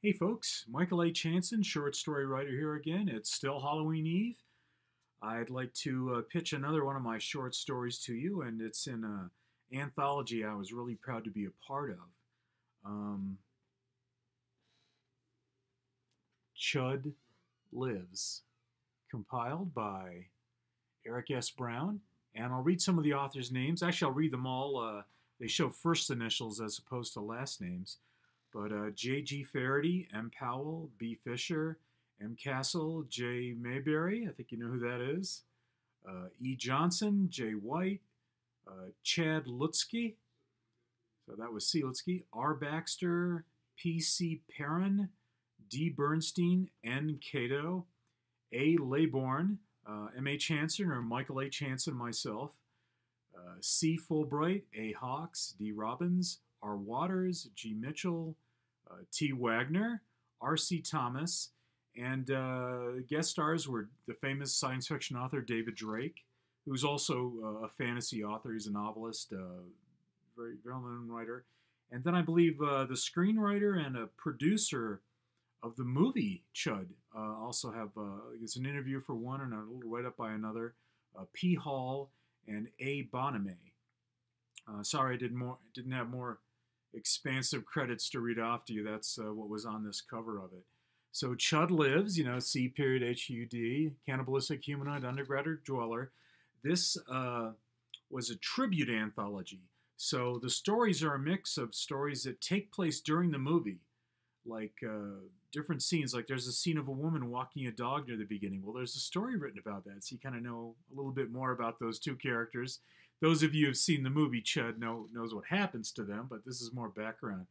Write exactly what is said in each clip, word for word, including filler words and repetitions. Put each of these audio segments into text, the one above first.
Hey folks, Michael H. Hanson, short story writer here again. It's still Halloween Eve. I'd like to uh, pitch another one of my short stories to you, and it's in an anthology I was really proud to be a part of. Um, C H U D Lives, compiled by Eric S. Brown. And I'll read some of the authors' names. Actually, I'll read them all. Uh, they show first initials as opposed to last names. But uh, J G Faraday, M. Powell, B. Fisher, M. Castle, J. Mayberry, I think you know who that is, uh, E. Johnson, J. White, uh, Chad Lutzky, so that was C. Lutzky, R. Baxter, P C. Perrin, D. Bernstein, N. Cato, A. Laybourne, uh, M H Hanson or Michael H. Hanson, myself, uh, C. Fulbright, A. Hawks, D. Robbins, R. Waters, G. Mitchell, uh, T. Wagner, R. C. Thomas, and uh, guest stars were the famous science fiction author David Drake, who's also uh, a fantasy author. He's a novelist, uh, very well-known writer. And then I believe uh, the screenwriter and a producer of the movie C H U D uh, also have uh, it's an interview for one and a little write-up by another, uh, P. Hall and A. Bonamé. Uh, sorry, I did more, didn't have more expansive credits to read off to you. That's uh, what was on this cover of it. So C H U D Lives, you know, C period H U D, cannibalistic humanoid underground dweller. This uh, was a tribute anthology. So the stories are a mix of stories that take place during the movie, like uh, different scenes. Like there's a scene of a woman walking a dog near the beginning. Well, there's a story written about that, so you kind of know a little bit more about those two characters. Those of you who have seen the movie C H U D know knows what happens to them, but this is more background.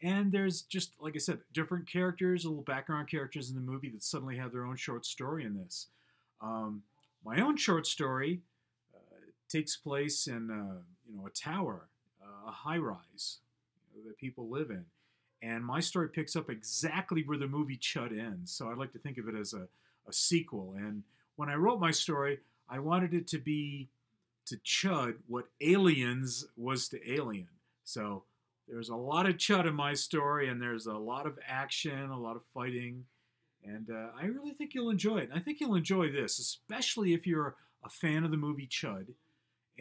And there's just, like I said, different characters, little background characters in the movie that suddenly have their own short story in this. Um, my own short story uh, takes place in uh, you know, a tower, uh, a high-rise that people live in. And my story picks up exactly where the movie C H U D ends. So I'd like to think of it as a, a sequel. And when I wrote my story, I wanted it to be to C H U D what Aliens was to Alien. So there's a lot of C H U D in my story, and there's a lot of action, a lot of fighting, and uh, I really think you'll enjoy it. And I think you'll enjoy this, especially if you're a fan of the movie C H U D,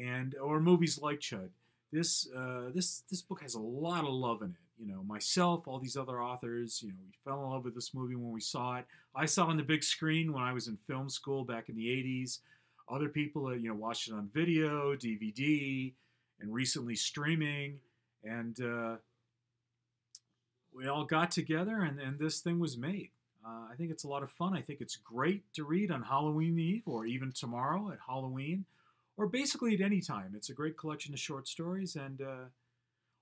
and or movies like C H U D. This uh, this this book has a lot of love in it. You know, myself, all these other authors. You know, we fell in love with this movie when we saw it. I saw it on the big screen when I was in film school back in the eighties. Other people, you know, watched it on video, D V D, and recently streaming. And uh, we all got together, and, and this thing was made. Uh, I think it's a lot of fun. I think it's great to read on Halloween Eve, or even tomorrow at Halloween, or basically at any time. It's a great collection of short stories, and uh,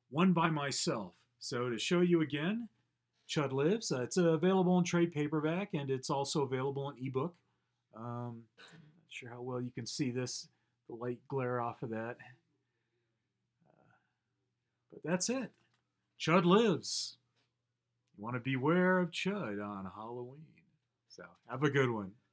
one by myself. So to show you again, C H U D Lives. Uh, it's available in trade paperback, and it's also available in ebook. Um, I'm not sure how well you can see this, the light glare off of that. But that's it. C H U D Lives. You want to beware of C H U D on Halloween. So have a good one.